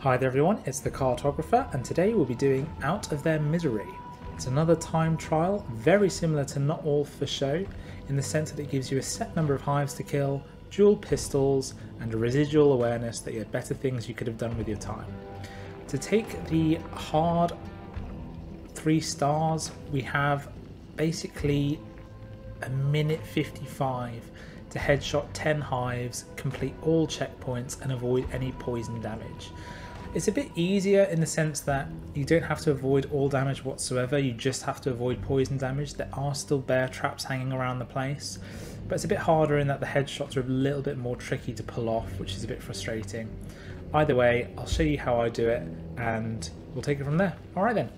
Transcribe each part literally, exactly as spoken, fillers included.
Hi there everyone, it's the Cartographer, and today we'll be doing Out of Their Misery. It's another time trial, very similar to Not All For Show, in the sense that it gives you a set number of hives to kill, dual pistols, and a residual awareness that you had better things you could have done with your time. To take the hard three stars, we have basically a minute fifty-five to headshot ten hives, complete all checkpoints, and avoid any poison damage. It's a bit easier in the sense that you don't have to avoid all damage whatsoever, you just have to avoid poison damage. There are still bear traps hanging around the place, but it's a bit harder in that the headshots are a little bit more tricky to pull off, which is a bit frustrating. Either way, I'll show you how I do it and we'll take it from there. Alright then.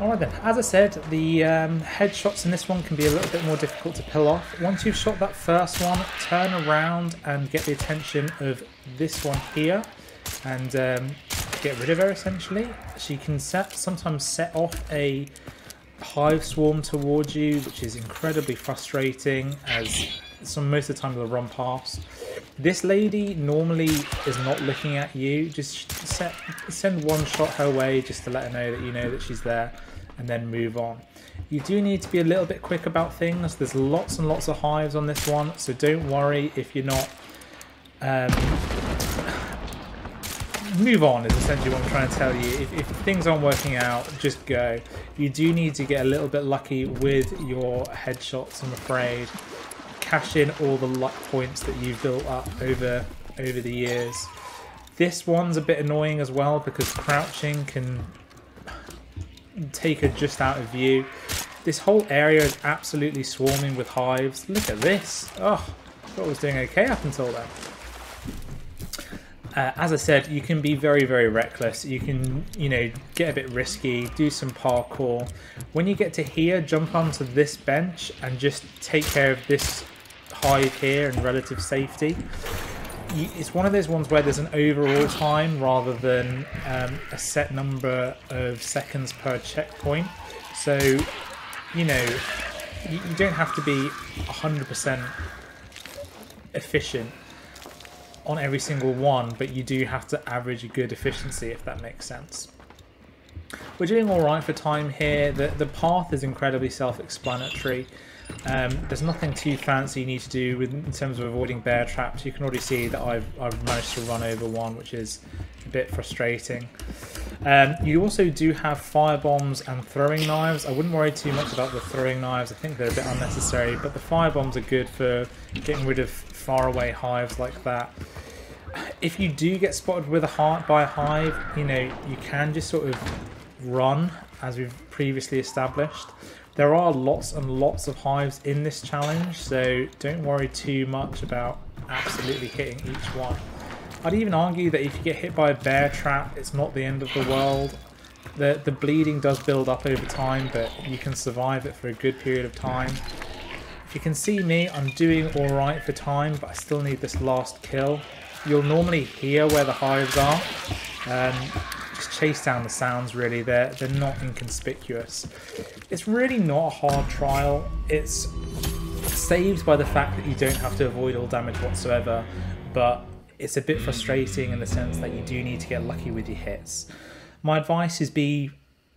Alright then, as I said, the um, headshots in this one can be a little bit more difficult to pull off. Once you've shot that first one, turn around and get the attention of this one here and um, get rid of her essentially. She can set, sometimes set off a hive swarm towards you, which is incredibly frustrating as some, most of the time they'll run past. This lady normally is not looking at you, just set, send one shot her way just to let her know that you know that she's there, and then move on. You do need to be a little bit quick about things. There's lots and lots of hives on this one, so don't worry if you're not... Um, move on is essentially what I'm trying to tell you. If, if things aren't working out, just go. You do need to get a little bit lucky with your headshots, I'm afraid. Cash in all the luck points that you've built up over, over the years. This one's a bit annoying as well because crouching can take her just out of view. This whole area is absolutely swarming with hives. Look at this. Oh, I thought I was doing okay up until then. Uh, as I said, you can be very, very reckless. You can, you know, get a bit risky, do some parkour. When you get to here, jump onto this bench and just take care of this hive here in relative safety. It's one of those ones where there's an overall time rather than um, a set number of seconds per checkpoint. So, you know, you don't have to be one hundred percent efficient on every single one, but you do have to average a good efficiency, if that makes sense. We're doing all right for time here. The, the path is incredibly self-explanatory. Um, there's nothing too fancy you need to do with, in terms of avoiding bear traps. You can already see that I've, I've managed to run over one, which is a bit frustrating. Um, you also do have fire bombs and throwing knives. I wouldn't worry too much about the throwing knives. I think they're a bit unnecessary, but the fire bombs are good for getting rid of faraway hives like that. If you do get spotted with a heart by a hive, you know, you can just sort of run, as we've previously established. There are lots and lots of hives in this challenge, so don't worry too much about absolutely hitting each one. I'd even argue that if you get hit by a bear trap, it's not the end of the world. The, the bleeding does build up over time, but you can survive it for a good period of time. If you can see me, I'm doing alright for time, but I still need this last kill. You'll normally hear where the hives are. Um, just chase down the sounds, really. They're, they're not inconspicuous. It's really not a hard trial. It's saved by the fact that you don't have to avoid all damage whatsoever, but it's a bit frustrating in the sense that you do need to get lucky with your hits. My advice is be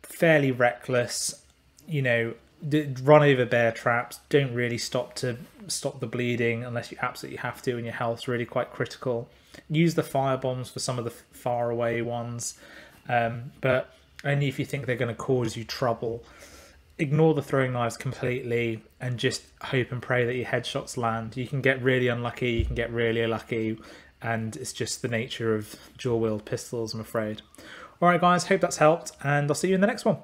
fairly reckless, you know, run over bear traps, don't really stop to stop the bleeding unless you absolutely have to and your health's really quite critical. Use the fire bombs for some of the far away ones, um, but only if you think they're going to cause you trouble. Ignore the throwing knives completely and just hope and pray that your headshots land. You can get really unlucky, you can get really lucky, and it's just the nature of dual-wield pistols, I'm afraid. Alright guys, hope that's helped, and I'll see you in the next one.